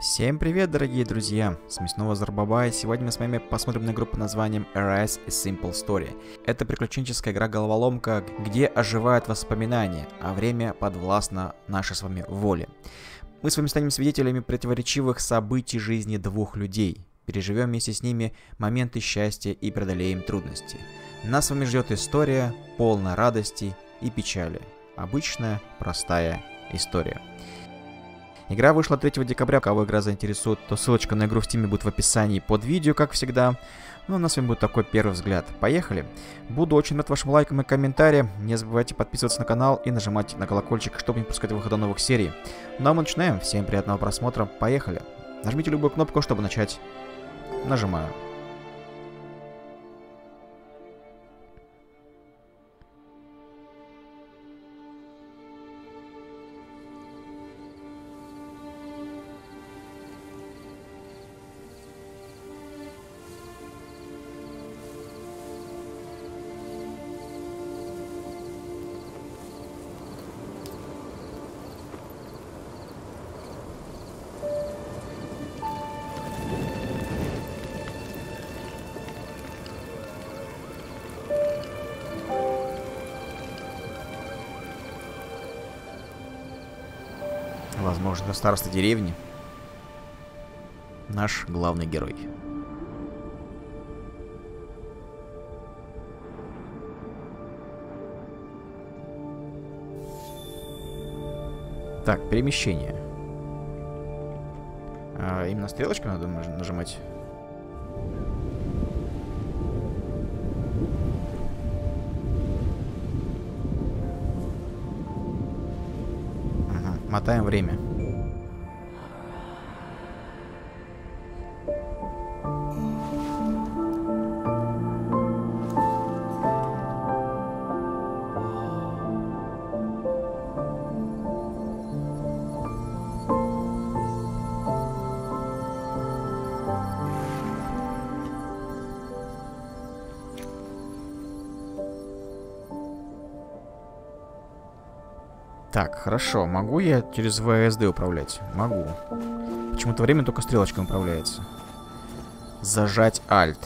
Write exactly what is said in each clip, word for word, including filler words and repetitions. Всем привет, дорогие друзья! С мясного Зарбабая. Сегодня мы с вами посмотрим на игру под названием Arise: A Simple Story. Это приключенческая игра-головоломка, где оживают воспоминания, а время подвластно нашей с вами воле. Мы с вами станем свидетелями противоречивых событий жизни двух людей. Переживем вместе с ними моменты счастья и преодолеем трудности. Нас с вами ждет история, полная радости и печали. Обычная, простая история. Игра вышла третьего декабря, кого игра заинтересует, то ссылочка на игру в Steam будет в описании под видео, как всегда. Ну, у нас с вами будет такой первый взгляд. Поехали! Буду очень рад вашим лайкам и комментариям. Не забывайте подписываться на канал и нажимать на колокольчик, чтобы не пропускать выхода новых серий. Ну а мы начинаем. Всем приятного просмотра. Поехали! Нажмите любую кнопку, чтобы начать. Нажимаю. Возможно, староста деревни. Наш главный герой. Так, перемещение. А, именно стрелочку надо нажимать. Мотаем время. Так, хорошо. Могу я через вэ эс дэ управлять? Могу. Почему-то время только стрелочкой управляется. Зажать Alt.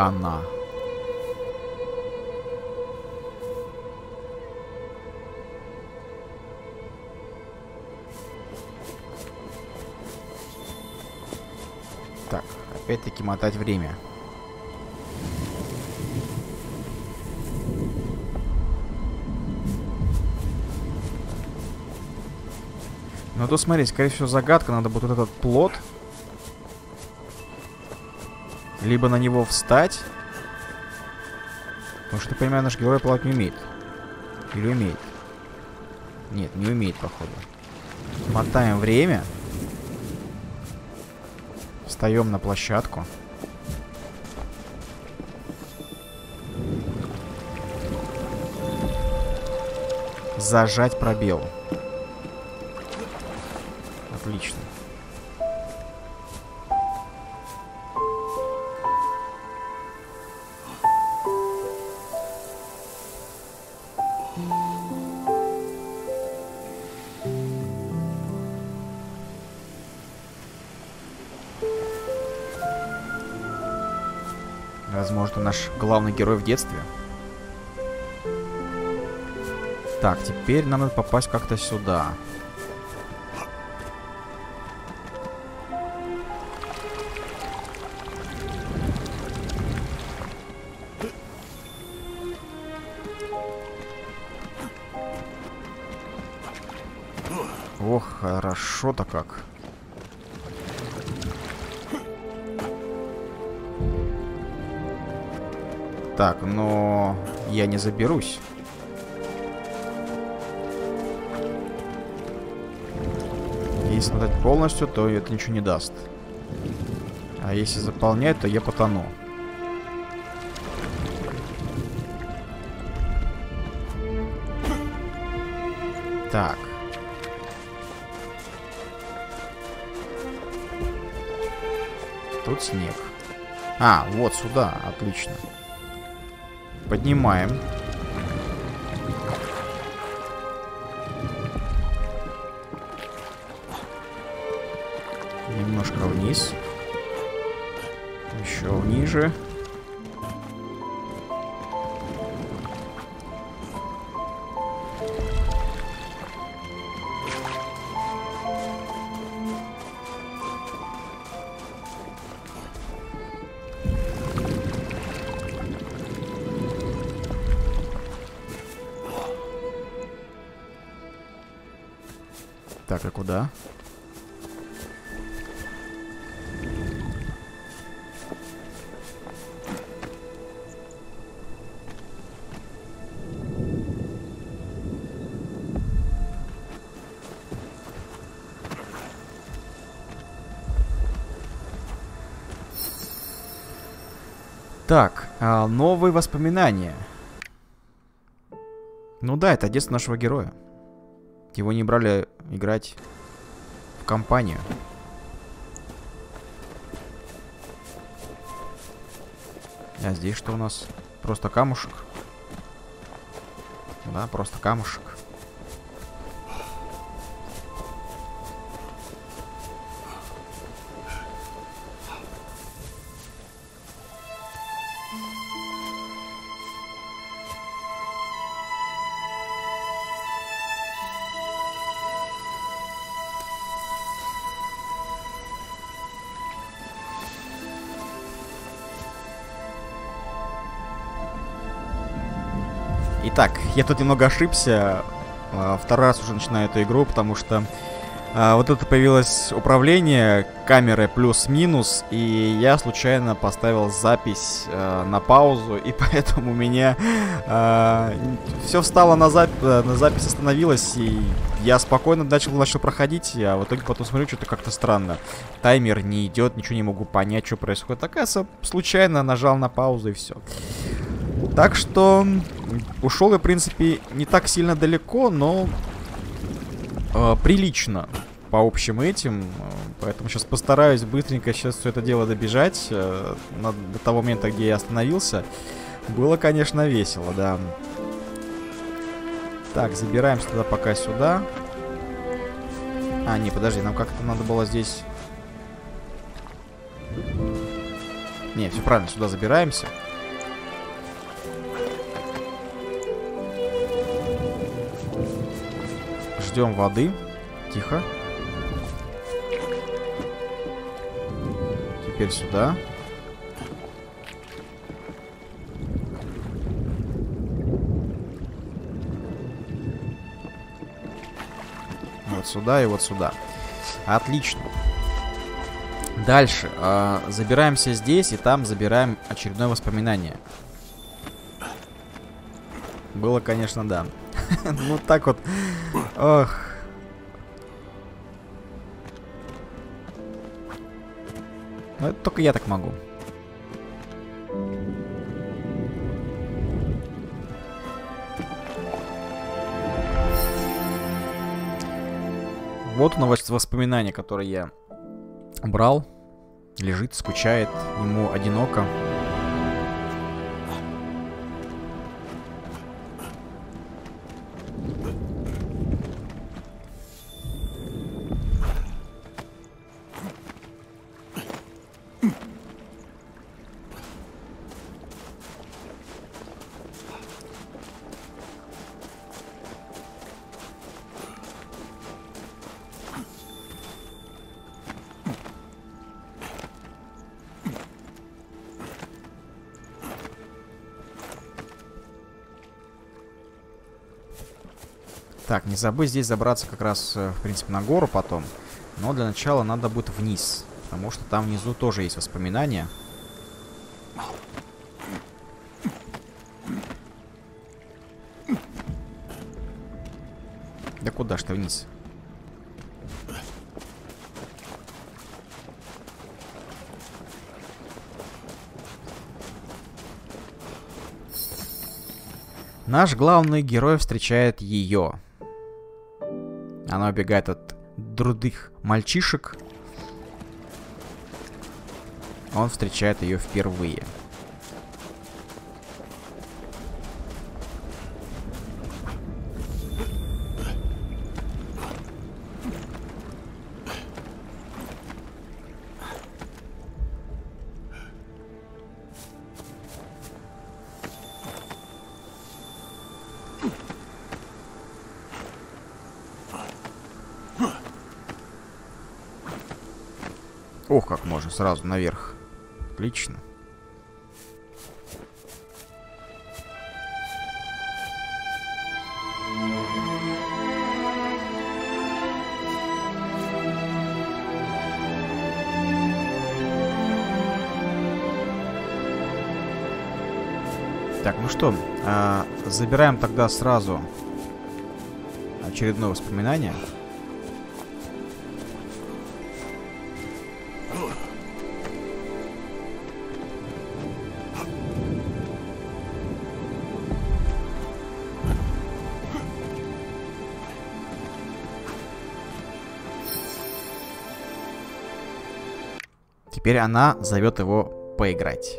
Она. Так, опять-таки мотать время. Ну то смотри, скорее всего загадка, надо будет вот этот плот. Либо на него встать. Потому что, я понимаю, наш герой плавать не умеет. Или умеет? Нет, не умеет, походу. Мотаем время. Встаем на площадку. Зажать пробел. Отлично. Возможно, наш главный герой в детстве. Так, теперь нам надо попасть как-то сюда. Ох, хорошо-то как. Так, но я не заберусь. Если надо полностью, то это ничего не даст. А если заполнять, то я потону. Так. Тут снег. А, вот сюда. Отлично. Поднимаем. Немножко вниз. Еще ниже. Так, а куда? Так, новые воспоминания. Ну да, это детство нашего героя. Его не брали играть в компанию. А здесь что у нас? Просто камушек. Да, просто камушек. Так, я тут немного ошибся. Второй раз уже начинаю эту игру, потому что а, вот это появилось управление камерой плюс-минус, и я случайно поставил запись а, на паузу, и поэтому у меня а, все встало на, зап на запись, остановилась, и я спокойно начал, начал проходить, а в итоге потом смотрю, что-то как-то странно. Таймер не идет, ничего не могу понять, что происходит. Оказывается, случайно нажал на паузу, и все. Так что ушел я, в принципе, не так сильно далеко, но э, прилично по общим этим. Поэтому сейчас постараюсь быстренько сейчас все это дело добежать. Э, на, до того момента, где я остановился. Было, конечно, весело, да. Так, забираемся тогда пока сюда. А, не, подожди, нам как-то надо было здесь... Не, все правильно, сюда забираемся. Ждем воды. Тихо. Теперь сюда. Вот сюда и вот сюда. Отлично. Дальше. Э, забираемся здесь и там забираем очередное воспоминание. Было, конечно, да. Ну так вот. Ох. Ну, это только я так могу. Вот у нас воспоминания, которые я брал. Лежит, скучает, ему одиноко. Так, не забыть здесь забраться как раз, в принципе, на гору потом. Но для начала надо будет вниз. Потому что там внизу тоже есть воспоминания. Да куда ж ты вниз? Наш главный герой встречает ее. Она убегает от других мальчишек. Он встречает ее впервые. Ох, как можно сразу наверх. Отлично. Так, ну что, а, забираем тогда сразу очередное воспоминание. Теперь она зовет его поиграть.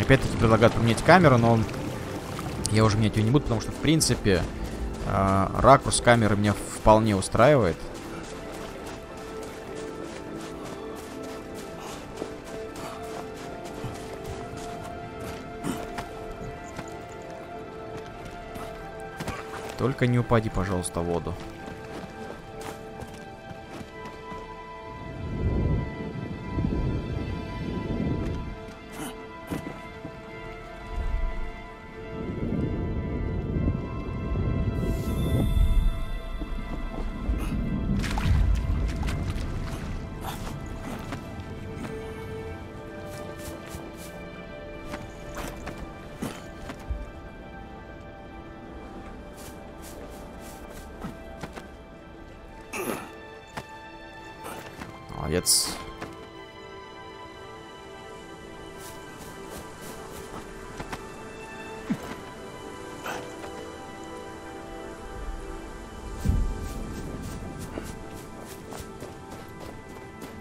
Опять-таки предлагают поменять камеру, но я уже менять ее не буду, потому что, в принципе, ракурс камеры меня вполне устраивает. Только не упади, пожалуйста, в воду. Молодец.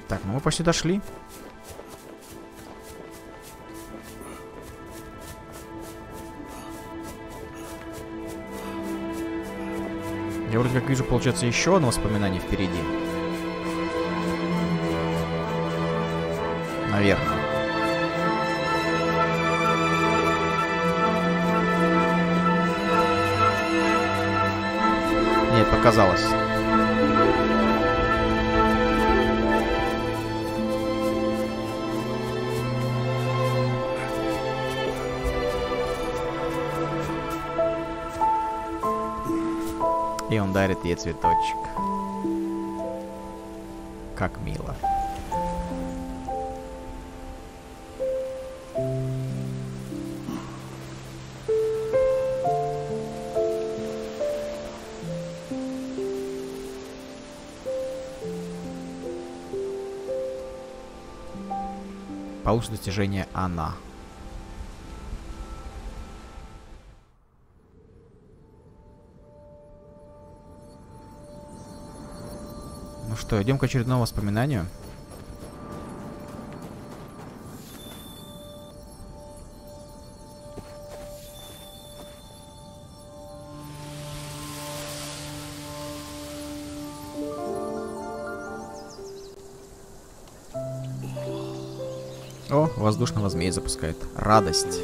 Так, ну мы почти дошли. Я вроде как вижу, получается, еще одно воспоминание впереди. Наверное. Нет, показалось. И он дарит ей цветочек. Как мило. Получит достижение она. Ну что, идем к очередному воспоминанию. О, воздушного змея запускает. Радость.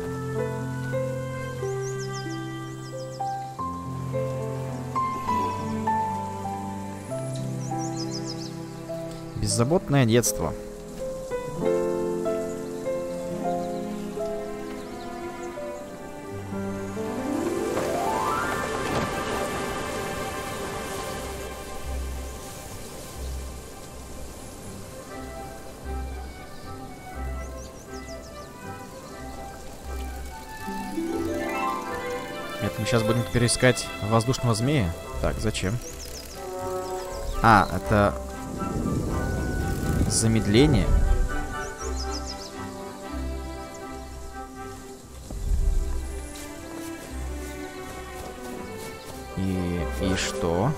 Беззаботное детство. Сейчас будем переискать воздушного змея. Так, зачем? А, это замедление. И, и что?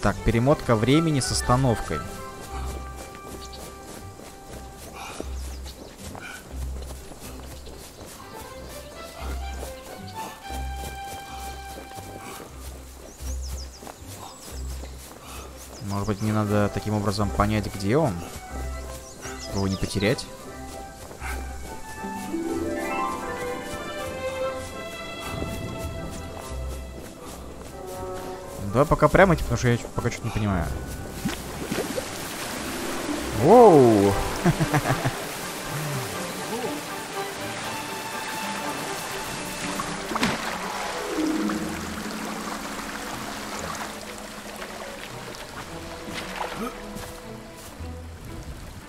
Так, перемотка времени с остановкой. Может быть, мне надо таким образом понять, где он, чтобы его не потерять. Давай пока прямо идти, потому что я пока что-то не понимаю. Воу!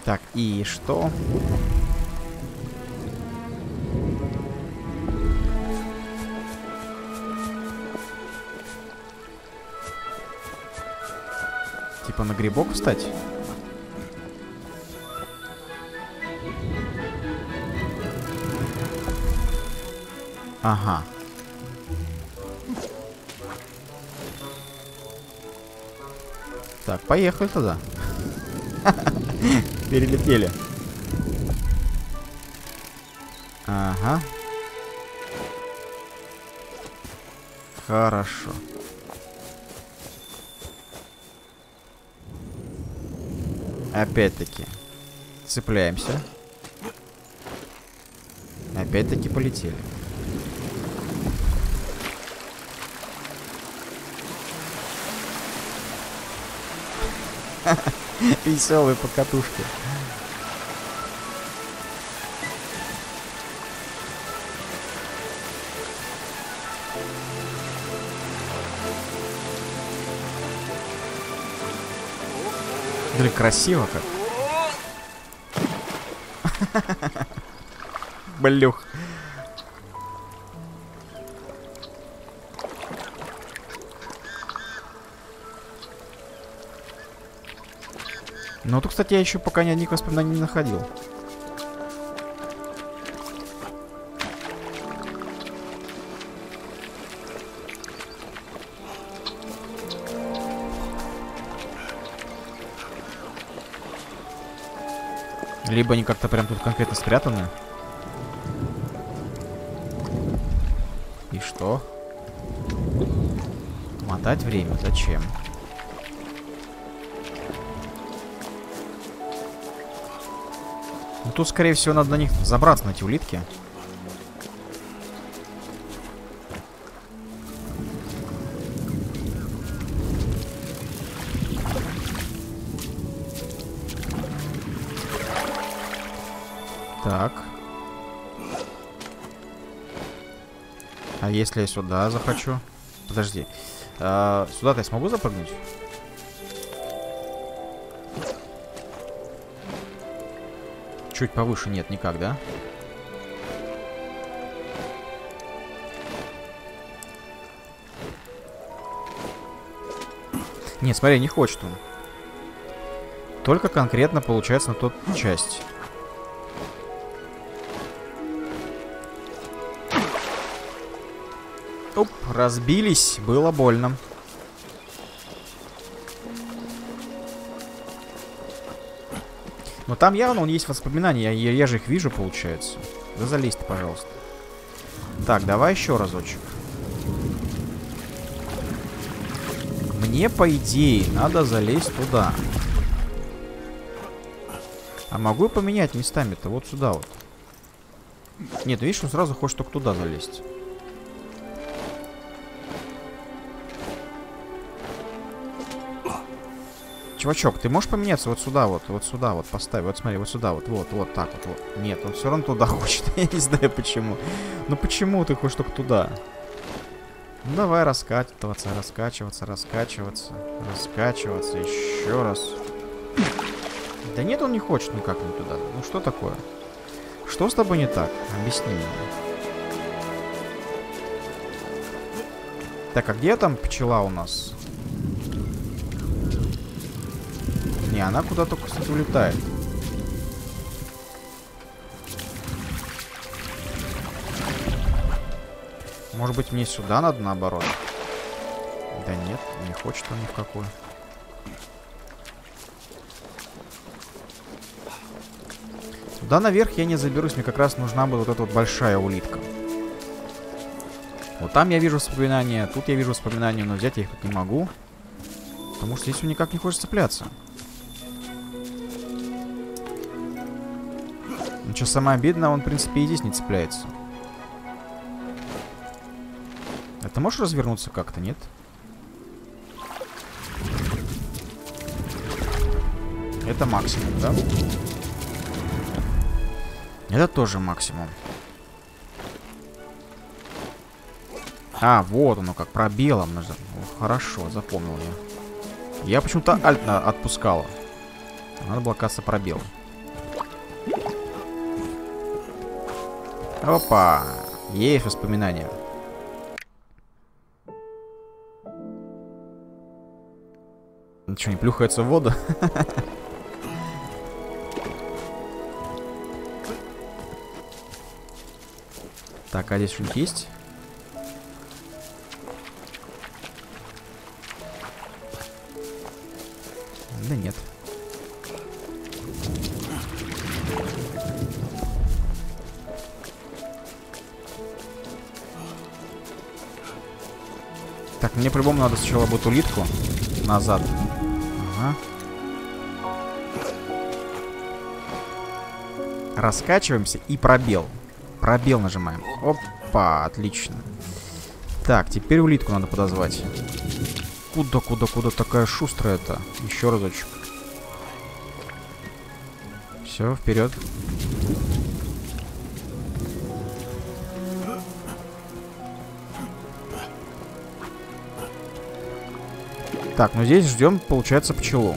Так, и что? Типа на грибок встать? Ага. Так, поехали туда. Перелетели. Ага. Хорошо. Опять-таки цепляемся. Опять-таки полетели. Веселые покатушки. Блин, красиво как. Блюх. Ну тут, кстати, я еще пока ни одних воспоминаний не находил. Либо они как-то прям тут конкретно спрятаны. И что? Мотать время? Зачем? Ну тут, скорее всего, надо на них забраться, на эти улитки. Так. А если я сюда захочу? Подожди. А, сюда-то я смогу запрыгнуть? Чуть повыше нет никак, да? Не, смотри, не хочет он. Только конкретно получается на тот часть. Оп, разбились, было больно. Но там явно он есть воспоминания, я, я же их вижу, получается. Да залезь ты, пожалуйста. Так, давай еще разочек. Мне, по идее, надо залезть туда. А могу поменять местами-то вот сюда вот? Нет, видишь, он сразу хочет только туда залезть. Чувачок, ты можешь поменяться вот сюда вот, вот сюда вот, поставь, вот смотри, вот сюда вот, вот, вот так вот, вот. Нет, он все равно туда хочет, я не знаю почему. Ну почему ты хочешь только туда? Ну давай раскатываться, раскачиваться, раскачиваться, раскачиваться, еще раз. Да нет, он не хочет никак не туда. Ну что такое? Что с тобой не так? Объясни мне. Так, а где там пчела у нас? Не, она куда только, кстати, улетает. Может быть, мне сюда надо наоборот? Да нет, не хочет он ни в какую. Сюда наверх я не заберусь, мне как раз нужна была вот эта вот большая улитка. Вот там я вижу воспоминания, тут я вижу воспоминания, но взять я их как не могу. Потому что здесь он никак не хочет цепляться. Ну что, самое обидное, он, в принципе, и здесь не цепляется. А ты можешь развернуться как-то, нет? Это максимум, да? Это тоже максимум. А, вот оно как, пробелом нужно. Хорошо, запомнил я. Я почему-то альт отпускала. Надо было, кажется, пробел. Опа! Есть воспоминания. Ну что, не плюхается в воду? Так, а здесь что-нибудь есть? Да нет. Так, мне по-любому надо сначала будет улитку назад. Ага. Раскачиваемся и пробел. Пробел нажимаем. Опа, отлично. Так, теперь улитку надо подозвать. Куда, куда, куда такая шустрая-то? Еще разочек. Все, вперед. Так, ну здесь ждем, получается, пчелу.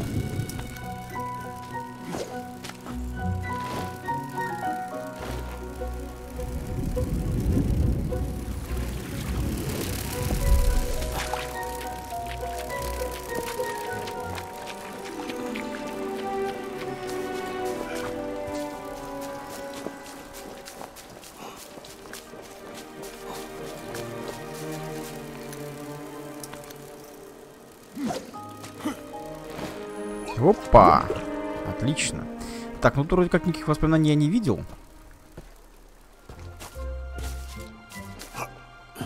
Опа! Отлично. Так, ну тут вроде как никаких воспоминаний я не видел.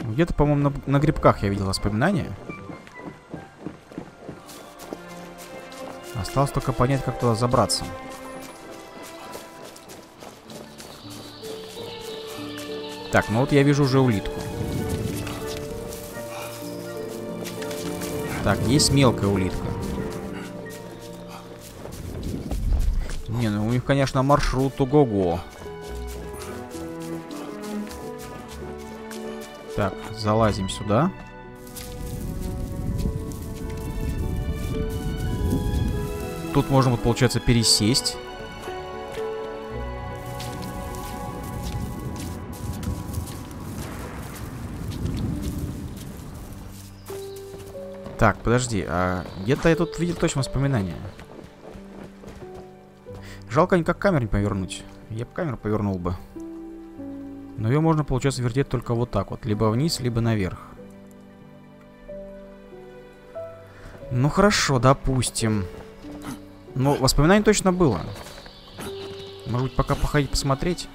Где-то, по-моему, на, на грибках я видел воспоминания. Осталось только понять, как туда забраться. Так, ну вот я вижу уже улитку. Так, есть мелкая улитка. Не, ну у них, конечно, маршрут ого-го. Так, залазим сюда. Тут можно, вот, получается, пересесть. Так, подожди, а где-то я тут видел точно воспоминания. Жалко никак камеру не повернуть. Я бы камеру повернул бы. Но ее можно, получается, вертеть только вот так вот. Либо вниз, либо наверх. Ну хорошо, допустим. Но воспоминаний точно было. Может быть, пока походить посмотреть?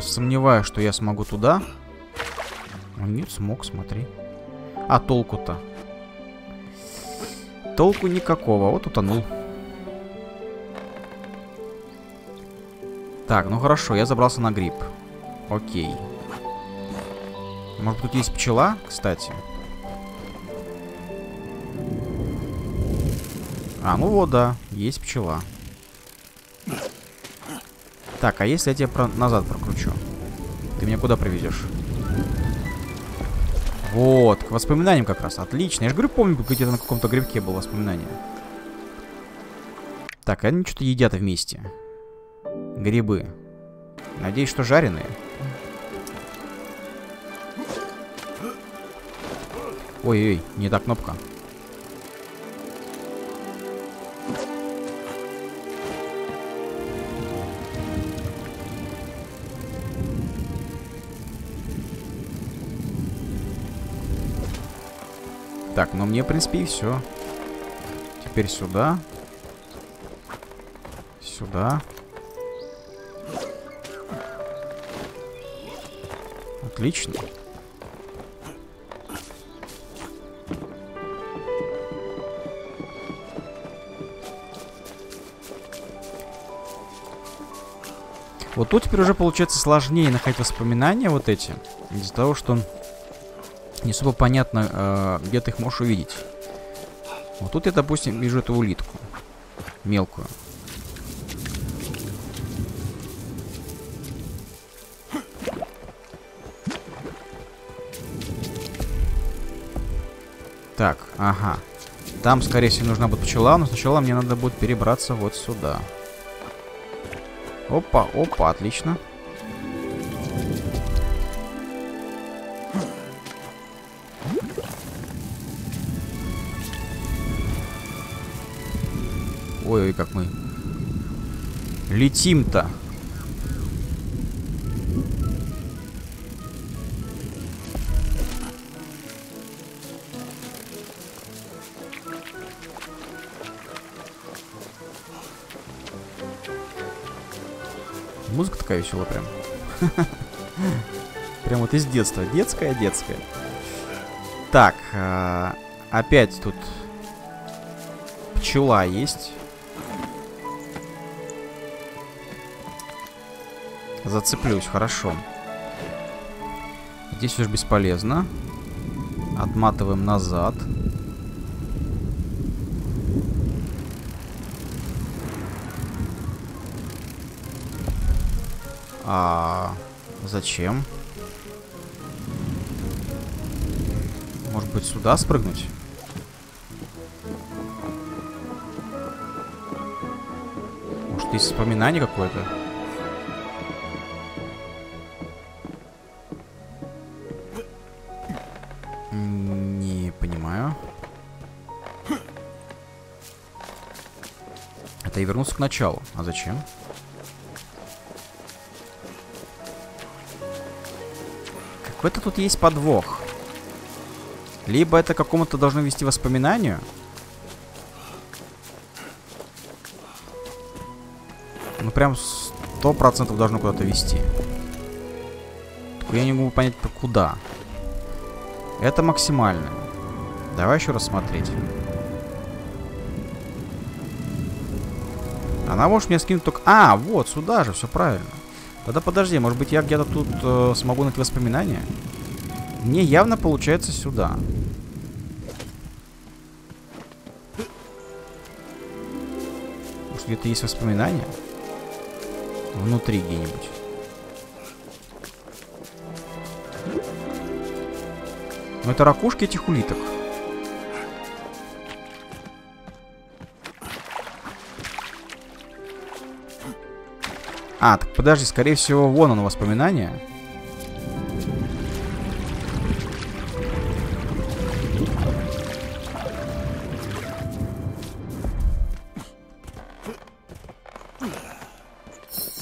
Сомневаюсь, что я смогу туда. Нет, смог, смотри. А толку-то? Толку никакого. Вот утонул. Так, ну хорошо, я забрался на гриб. Окей. Может, тут есть пчела, кстати? А, ну вот, да, есть пчела. Так, а если я тебя про... назад прокручу? Ты меня куда приведешь? Вот, к воспоминаниям как раз. Отлично. Я же говорю, помню, где-то на каком-то грибке было воспоминание. Так, они что-то едят вместе. Грибы. Надеюсь, что жареные. Ой-ой, не та кнопка. Так, ну мне, в принципе, и все. Теперь сюда. Сюда. Отлично. Вот тут теперь уже получается сложнее находить воспоминания вот эти. Из-за того, что не особо понятно, где ты их можешь увидеть. Вот тут я, допустим, вижу эту улитку. Мелкую. Так, ага. Там, скорее всего, нужна будет пчела, но сначала мне надо будет перебраться вот сюда. Опа, опа, отлично. Ой-ой, как мы летим-то. Музыка такая веселая прям. Прям вот из детства. Детская, детская. Так, опять тут пчела есть. Зацеплюсь, хорошо. Здесь уже бесполезно. Отматываем назад. А зачем? Может быть, сюда спрыгнуть? Может, есть воспоминание какое-то? И вернуться к началу. А зачем? Какой-то тут есть подвох. Либо это какому-то должно вести воспоминанию. Ну прям сто процентов должно куда-то вести. Только я не могу понять, куда. Это максимально. Давай еще раз смотреть. Она может мне скинуть только... А, вот, сюда же, все правильно. Тогда подожди, может быть, я где-то тут э, смогу найти воспоминания? Мне явно получается сюда. Может, где-то есть воспоминания? Внутри где-нибудь. Но это ракушки этих улиток. А, так подожди, скорее всего, вон оно, воспоминание.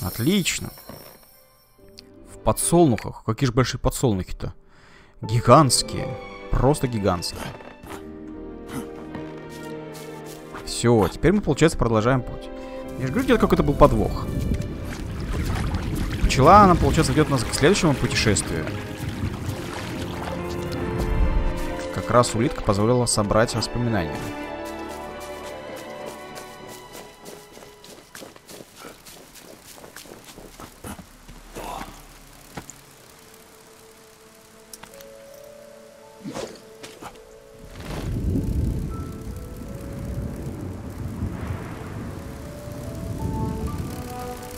Отлично. В подсолнухах. Какие же большие подсолнухи-то? Гигантские. Просто гигантские. Все, теперь мы, получается, продолжаем путь. Я же говорю, где-то какой-то был подвох. Пчела, она, получается, ведет нас к следующему путешествию. Как раз улитка позволила собрать воспоминания.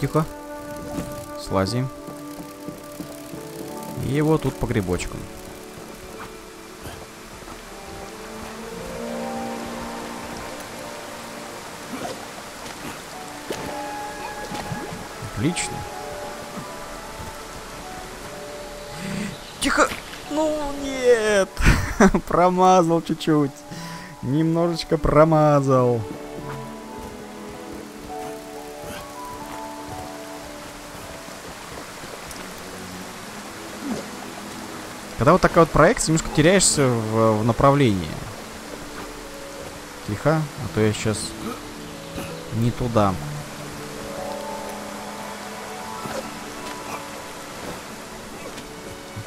Тихо. Слазим. И вот тут по грибочкам. Отлично. Тихо. Ну нет. Промазал чуть-чуть. Немножечко промазал. Когда вот такая вот проекция, немножко теряешься в, в направлении. Тихо, а то я сейчас не туда.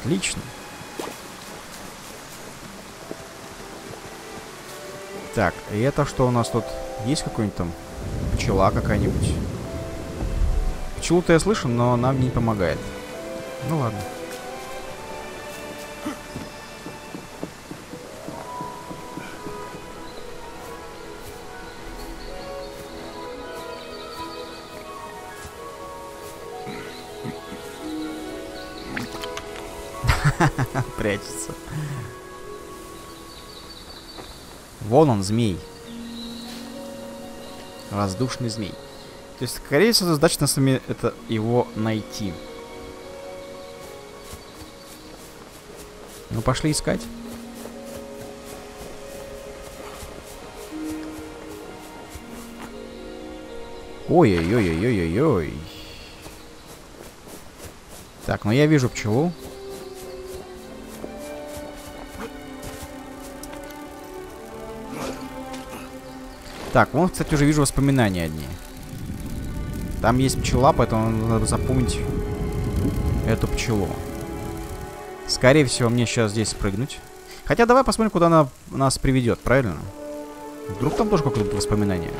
Отлично. Так, и это что у нас тут? Есть какой-нибудь там? Пчела какая-нибудь? Пчелу-то я слышу, но она мне не помогает. Ну ладно. Прячется. Вон он, змей. Воздушный змей. То есть, скорее всего, задача нас сами это его найти. Ну, пошли искать. Ой-ой-ой-ой-ой-ой-ой. Так, ну я вижу пчелу. Так, вон, кстати, уже вижу воспоминания одни. Там есть пчела, поэтому надо запомнить эту пчелу. Скорее всего, мне сейчас здесь спрыгнуть. Хотя давай посмотрим, куда она нас приведет, правильно? Вдруг там тоже какое-то воспоминание.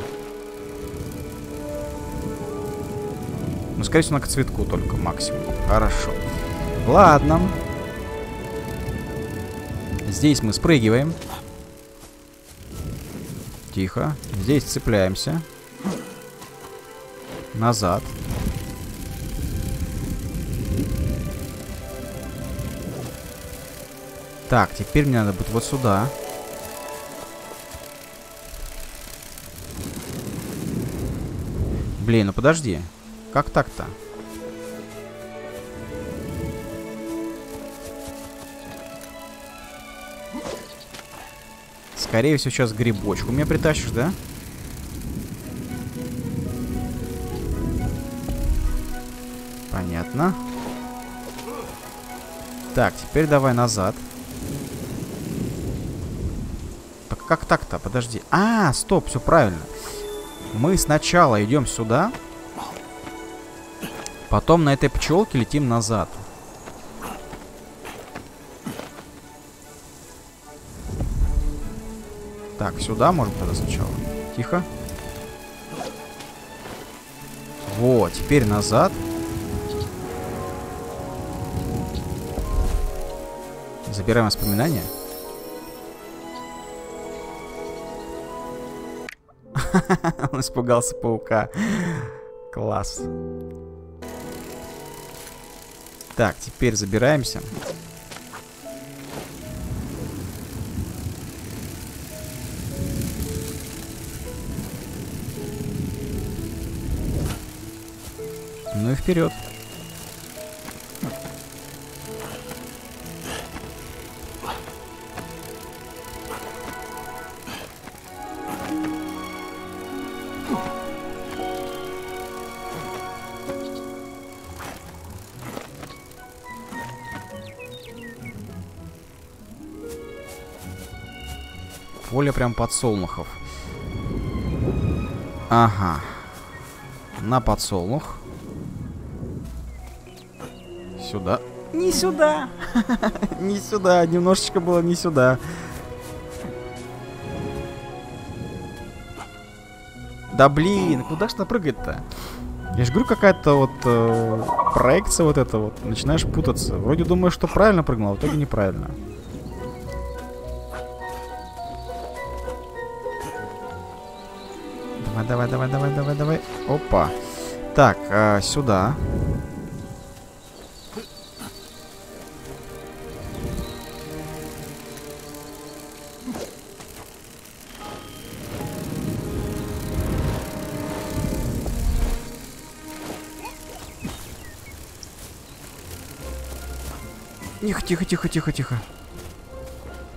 Ну, скорее всего, она к цветку только максимум. Хорошо. Ладно. Здесь мы спрыгиваем. Тихо. Здесь цепляемся. Назад. Так, теперь мне надо будет вот сюда. Блин, ну подожди. Как так-то? Скорее всего, сейчас грибочку мне притащишь, да? Понятно. Так, теперь давай назад. Так, как так-то? Подожди. А, стоп, все правильно. Мы сначала идем сюда. Потом на этой пчелке летим назад. Так, сюда можем тогда сначала. Тихо. Вот, теперь назад. Забираем воспоминания. Он испугался паука. Класс. Так, теперь забираемся. Ну и вперед. Поле прям подсолнухов. Ага. На подсолнух. Сюда. Не сюда. Не сюда. Немножечко было не сюда. Да блин, куда ж она прыгает-то? Я же говорю, какая-то вот э, проекция вот эта вот. Начинаешь путаться. Вроде думаешь, что правильно прыгнул, а в итоге неправильно. Давай, давай, давай, давай, давай, давай. Опа. Так, э, сюда. Тихо, тихо, тихо, тихо, тихо.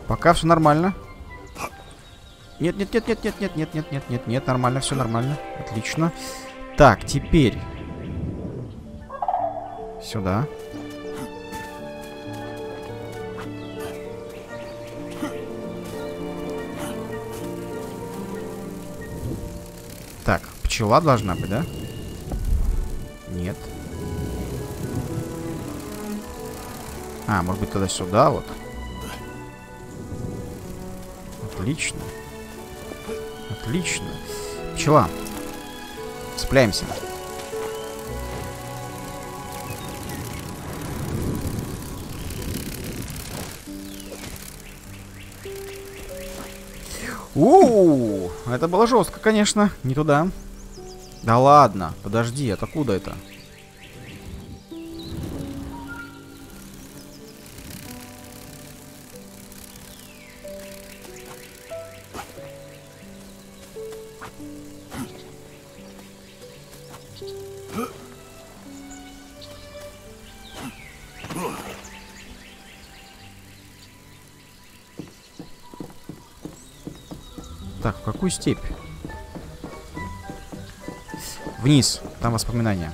Пока все нормально. Нет, нет, нет, нет, нет, нет, нет, нет, нет, нет, нет, нормально, все нормально. Отлично. Так, теперь. Сюда. Так, пчела должна быть, да? Нет. А, может быть, тогда сюда вот. Отлично. Отлично. Пчела. Цепляемся. У-у-у! Это было жестко, конечно. Не туда. Да ладно. Подожди, это куда это? Так, в какую степь? Вниз, там воспоминания.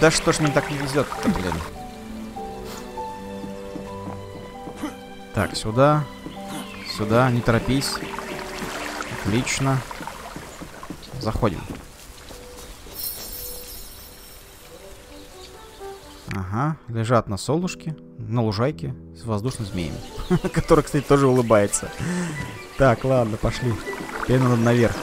Да что ж мне так не везет-то, блин. Так, сюда. Сюда, не торопись. Отлично. Заходим. Ага, лежат на солнышке, на лужайке с воздушным змеем, который, кстати, тоже улыбается. Так, ладно, пошли. Теперь надо наверх.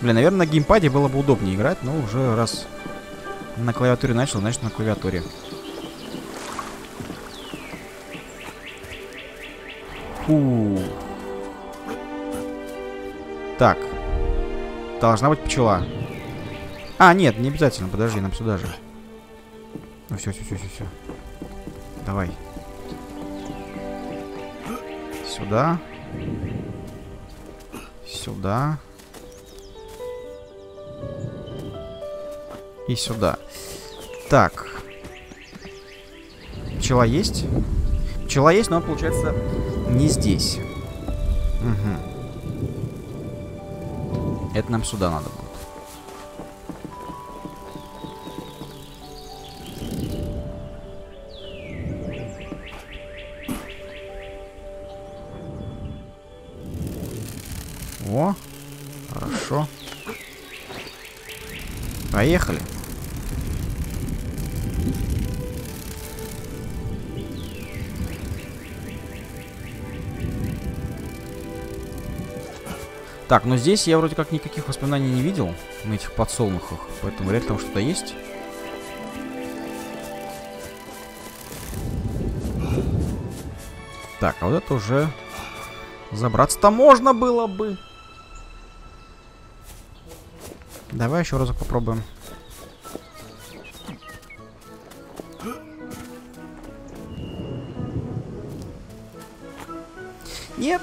Блин, наверное, на геймпаде было бы удобнее играть, но уже раз на клавиатуре начал, значит, на клавиатуре. Так. Должна быть пчела. А, нет, не обязательно. Подожди, нам сюда же. Ну все, все, все, все, все. Давай. Сюда. Сюда. И сюда. Так. Пчела есть? Пчела есть, но получается... не здесь. Угу. Это нам сюда надо будет. О, хорошо. Поехали. Так, но здесь я вроде как никаких воспоминаний не видел на этих подсолнухах, поэтому вряд ли там что-то есть. Так, а вот это уже забраться-то можно было бы. Давай еще разок попробуем. Нет.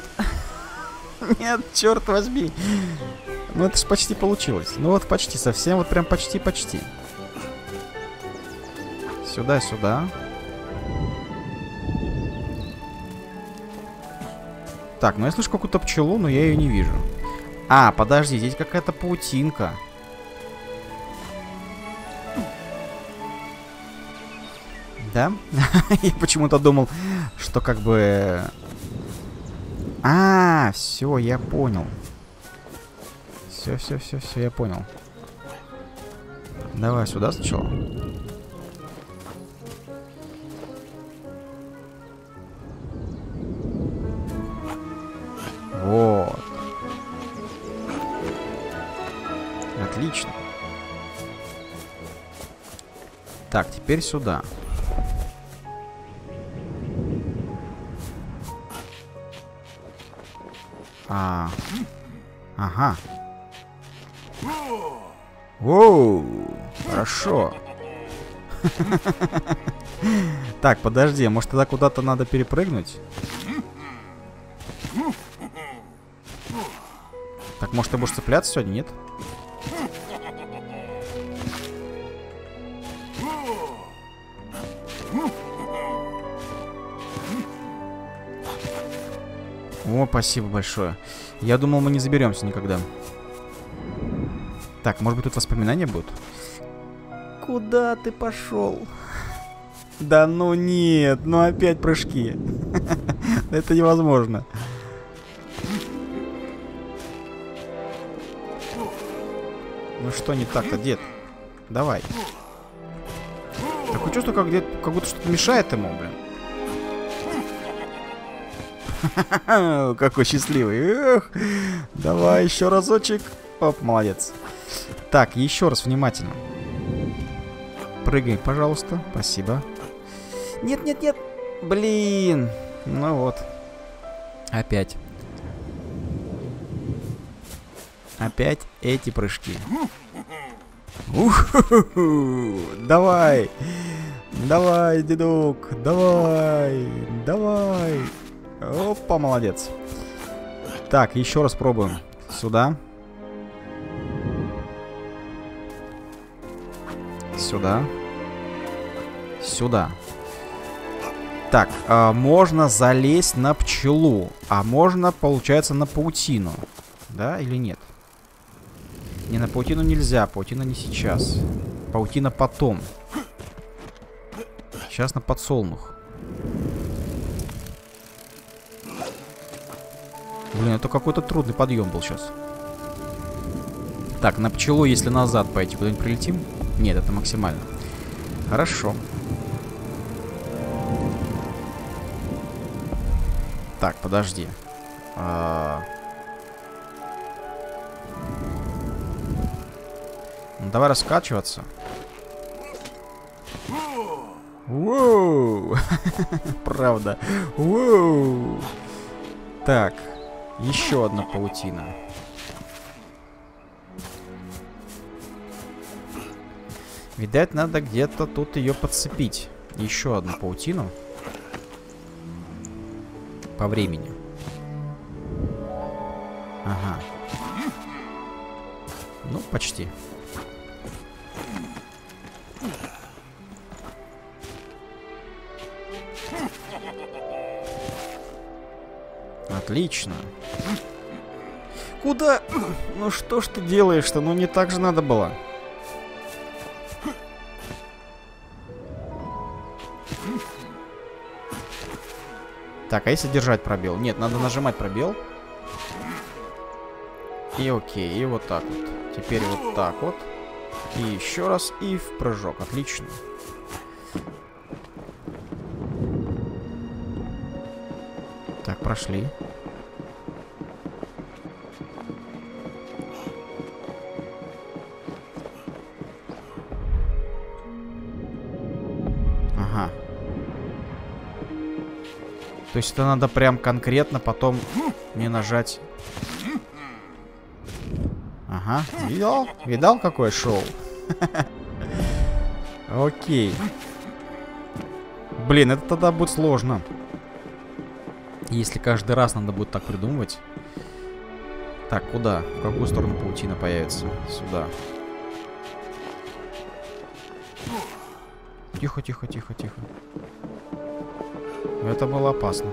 Нет, черт возьми. Ну это ж почти получилось. Ну вот почти совсем, вот прям почти-почти. Сюда-сюда. Так, ну я слышу какую-то пчелу, но я ее не вижу. А, подожди, здесь какая-то паутинка. Да? Я почему-то думал, что как бы... А, все, я понял. Все, все, все, все, я понял. Давай сюда сначала. Вот. Отлично. Так, теперь сюда. А, ага. Воу, хорошо. Так, подожди, может тогда куда-то надо перепрыгнуть? Так, может ты будешь цепляться сегодня, нет? О, спасибо большое. Я думал, мы не заберемся никогда. Так, может быть, тут воспоминания будут? Куда ты пошел? Да ну нет, ну опять прыжки. Это невозможно. Ну что не так-то, дед? Давай. Такое чувство, как дед, как будто что-то мешает ему, блин. Какой счастливый. Эх, давай еще разочек. Оп, молодец. Так, еще раз внимательно. Прыгай, пожалуйста. Спасибо. Нет, нет, нет. Блин. Ну вот. Опять. Опять эти прыжки. У-ху-ху-ху. Давай. Давай, дедок. Давай. Давай. Опа, молодец. Так, еще раз пробуем. Сюда. Сюда. Сюда. Так, э, можно залезть на пчелу. А можно, получается, на паутину. Да, или нет? Не, на паутину нельзя. Паутина не сейчас. Паутина потом. Сейчас на подсолнух. Блин, это какой-то трудный подъем был сейчас. Так, на пчелу, если назад пойти, куда-нибудь прилетим? Нет, это максимально. Хорошо. Так, подожди. А... Ну, давай раскачиваться. Воу! Правда. Воу! Так. Еще одна паутина. Видать, надо где-то тут ее подцепить. Еще одну паутину. По времени. Ага. Ну, почти. Отлично. Куда? Ну что ж ты делаешь-то? Ну не так же надо было. Так, а если держать пробел? Нет, надо нажимать пробел. И окей, и вот так вот. Теперь вот так вот. И еще раз, и в прыжок. Отлично. Так, прошли. Ага. То есть это надо прям конкретно потом не нажать. Ага. Видал? Видал, какое шоу? Окей. Блин, это тогда будет сложно. Если каждый раз надо будет так придумывать. Так, куда? В какую сторону паутина появится? Сюда. Тихо, тихо, тихо, тихо. Это было опасно.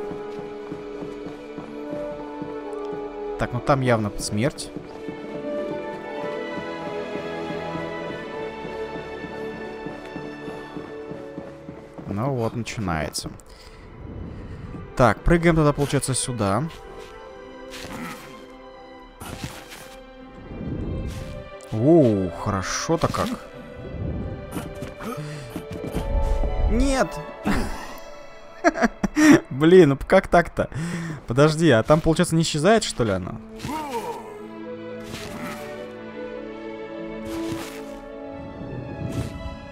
Так, ну там явно смерть. Ну вот, начинается. Так, прыгаем тогда, получается, сюда. Оу, хорошо-то как. Нет! Блин, ну как так-то? Подожди, а там, получается, не исчезает, что ли, она?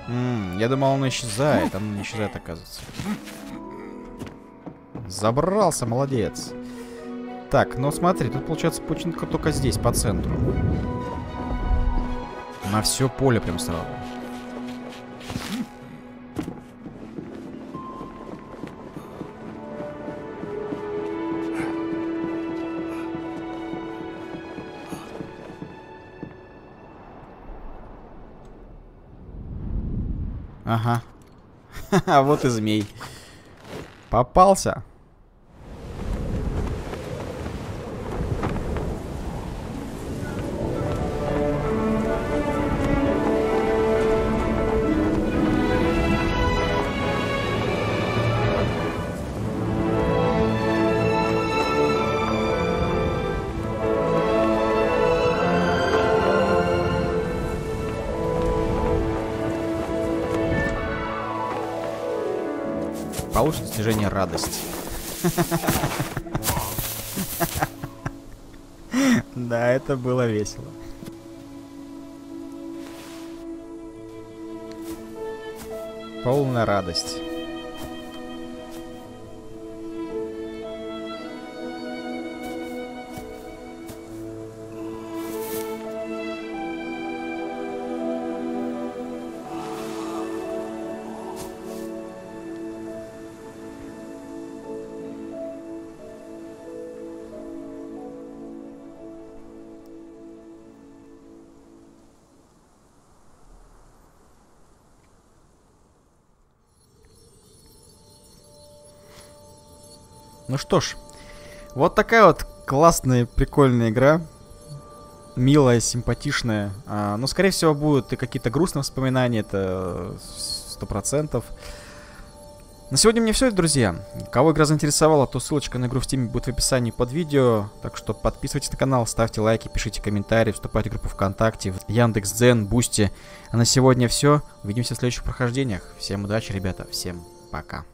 М-м, я думал, она исчезает. Она не исчезает, оказывается. Забрался, молодец. Так, ну смотри, тут получается паутинка только здесь, по центру. На все поле прям сразу. Ага. А вот и змей. Попался. Получше достижение радость. Да, это было весело. Полная радость. Ну что ж, вот такая вот классная, прикольная игра. Милая, симпатичная. А, но, скорее всего, будут и какие-то грустные воспоминания. Это сто процентов. На сегодня у меня все, друзья. Кого игра заинтересовала, то ссылочка на игру в Steam будет в описании под видео. Так что подписывайтесь на канал, ставьте лайки, пишите комментарии, вступайте в группу ВКонтакте, в Яндекс.Дзен, Бусти. А на сегодня все. Увидимся в следующих прохождениях. Всем удачи, ребята. Всем пока.